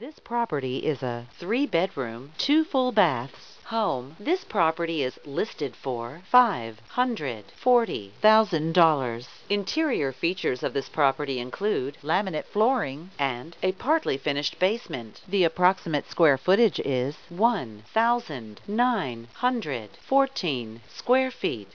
This property is a 3-bedroom, 2 full baths home. This property is listed for $540,000. Interior features of this property include laminate flooring and a partly finished basement. The approximate square footage is 1,914 square feet.